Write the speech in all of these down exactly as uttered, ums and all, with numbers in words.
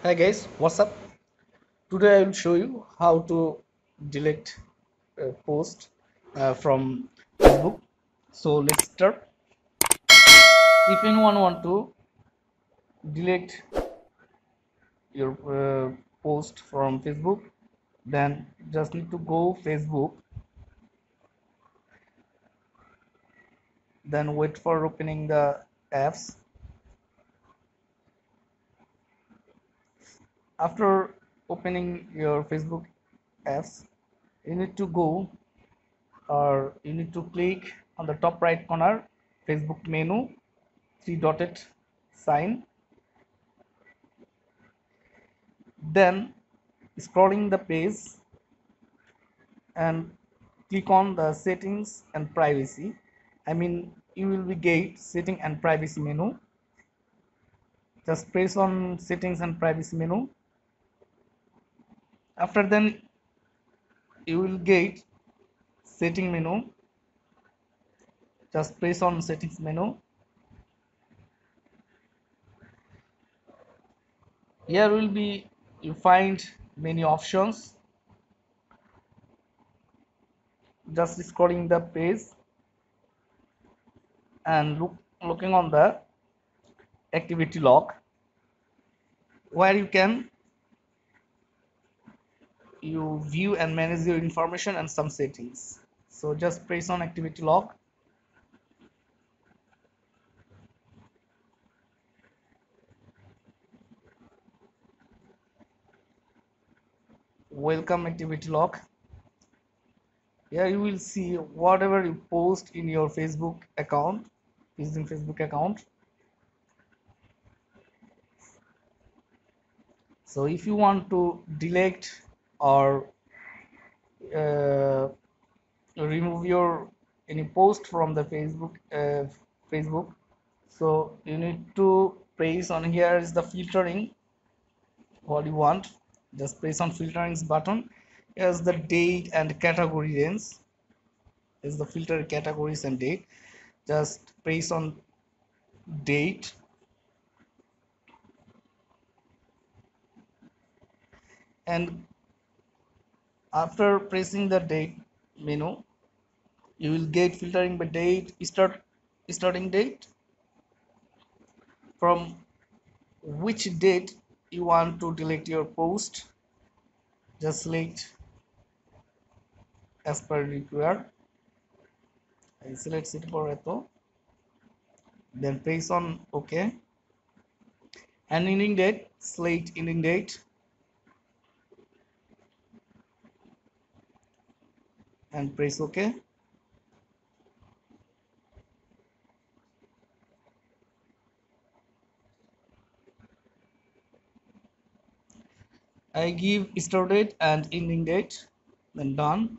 Hi guys, what's up? Today I will show you how to delete a post uh, from Facebook. So let's start. If anyone want to delete your uh, post from Facebook, then just need to go Facebook, then wait for opening the apps. After opening your Facebook apps, you need to go or you need to click on the top right corner Facebook menu, three dotted sign, then scrolling the page and click on the settings and privacy. I mean you will be get setting and privacy menu. Just press on settings and privacy menu. After then you will get setting menu. Just press on settings menu. Here will be you find many options. Just scrolling the page and look looking on the activity log, where you can you view and manage your information and some settings. So just press on activity log. Welcome activity log. Here you will see whatever you post in your Facebook account using Facebook account. So if you want to delete or uh, remove your any post from the Facebook uh, Facebook, so you need to press on here is the filtering what you want. Just press on filterings button. Here's the date and category range. Is the filter categories and date. Just press on date. And after pressing the date menu, you will get filtering by date, start starting date, from which date you want to delete your post. Just select as per required. I select it for Eto. Then press on OK. And ending date, select ending date. And press OK. I give start date and ending date, then done.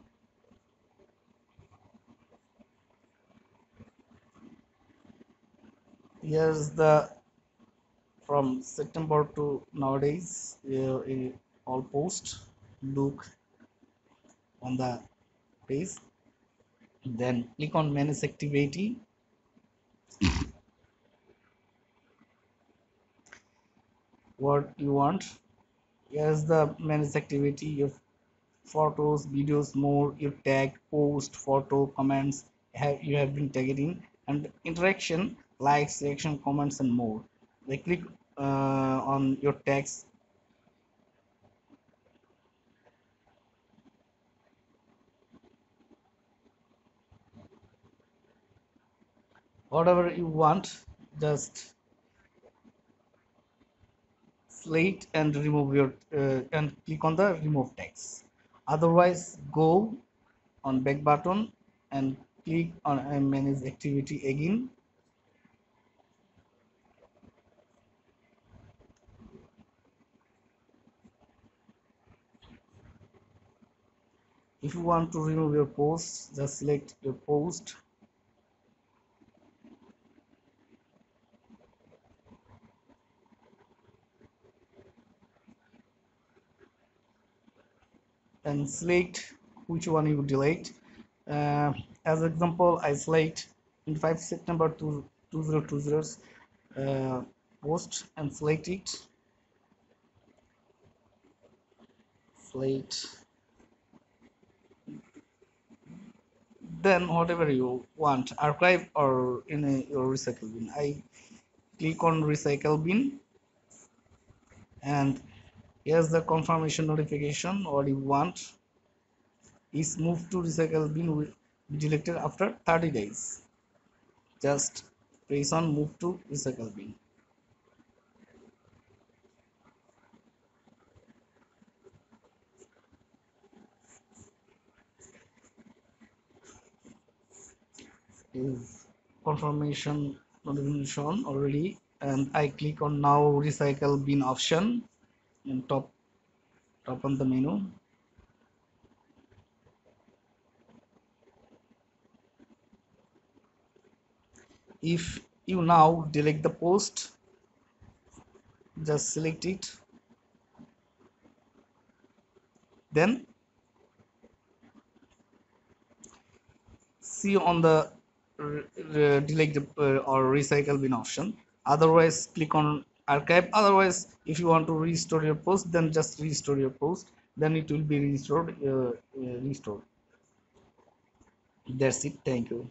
Here's the from September to nowadays uh, in all posts look on the page. Then click on manage activity. What you want. Here's the manage activity, your photos, videos, more, your tag, post, photo, comments have you have been tagging, and interaction, likes, reaction, comments, and more. They click uh, on your tags. Whatever you want, just select and remove your uh, and click on the remove text. Otherwise, go on back button and click on and manage activity again. If you want to remove your post, just select your post. And select which one you delete. Uh, as example, I select in five September two thousand twenty uh, post and select it. inflate, then whatever you want, archive or in a, your recycle bin. I click on recycle bin, and here's the confirmation notification. What you want is moved to recycle bin will be deleted after thirty days. Just press on move to recycle bin. Is confirmation notification already, and I click on now recycle bin option and top top on the menu. If you now delete the post, just select it, then see on the delete or recycle bin option. Otherwise click on archive. Otherwise, if you want to restore your post, then just restore your post, then it will be restored uh, restored. That's it. Thank you.